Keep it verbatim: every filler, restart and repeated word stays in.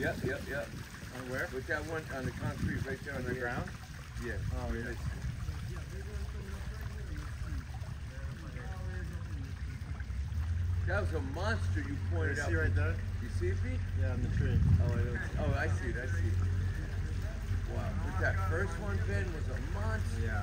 Yep, yep, yep. On where? With that one on the concrete right there on the ground? Yeah. Oh, yeah. That was a monster you pointed out. You see right there? You see it, Pete? Yeah, on the tree. Oh, it was, oh, I see it, I see it. Wow, but that first one, Ben, was a monster. Yeah.